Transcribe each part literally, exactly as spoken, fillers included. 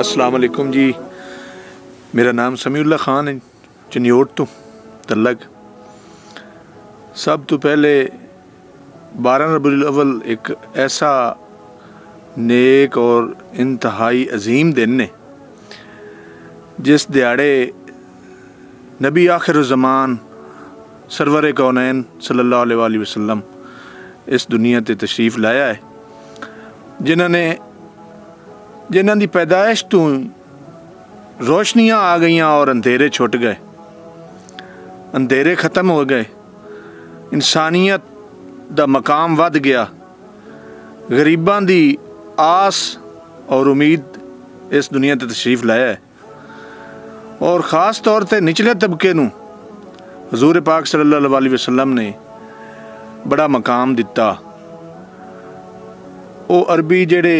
अस्सलाम वालेकुम जी। मेरा नाम समीउल्लाह खान है, चनियोट तो तलग। सब तो पहले बारह रबीउल अव्वल एक ऐसा नेक और इंतहाई अजीम दिन ने जिस दिहाड़े नबी आखिरुज़्ज़मान सरवर कौनैन सल्लल्लाहु अलैहि वसल्लम इस दुनिया ते तशरीफ़ लाया है, जिन्होंने जिन्हों की पैदाइश तो रोशनियाँ आ गई और अंधेरे छुट गए, अंधेरे ख़त्म हो गए, इंसानियत दा मकाम वध गया, गरीबां दी आस और उम्मीद इस दुनिया ते तशरीफ़ लाया है। और ख़ास तौर पर निचले तबके नूं हजूर पाक सल्लल्लाहु अलैहि वसल्लम ने बड़ा मकाम दिता। वो अरबी जेड़े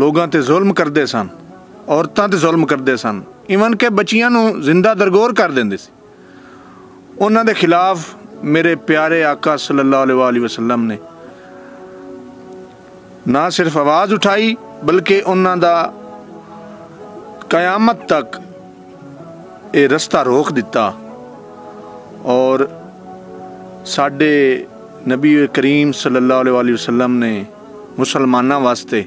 लोगों ते जुल्म करते सन, औरतों ते जुल्म करते सन, इवन के बच्चियां नूं जिंदा दरगोर कर देंदे सी। उन्हां दे खिलाफ मेरे प्यारे आका सल्लल्लाहु अलैहि वसल्लम ने ना सिर्फ आवाज़ उठाई बल्कि उन्हां दा कयामत तक ये रस्ता रोक दिता। और साडे नबी करीम सल्लल्लाहु अलैहि वसल्लम ने मुसलमानां वास्ते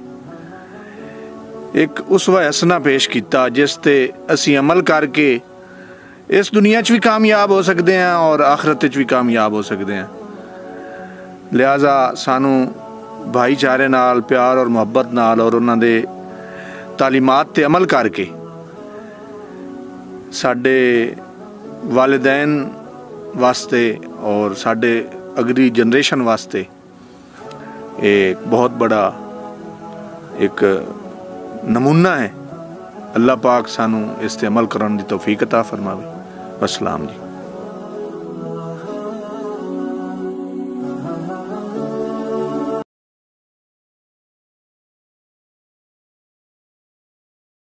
एक उसवा हसना पेश किया जिसते असी अमल करके इस दुनिया च भी कामयाब हो सकते हैं और आखरत च भी कामयाब हो सकते हैं। लिहाजा सानू भाईचारे नाल, प्यार और मुहब्बत नाल और उन्हां दे तालीमात ते अमल करके साडे वालिदैन वास्ते और साडे अगली जनरेशन वास्ते एक बहुत बड़ा एक नमूना है। अल्लाह पाक सानू इस ते अमल करने की तौफीक अता फरमावे। अस्सलाम जी।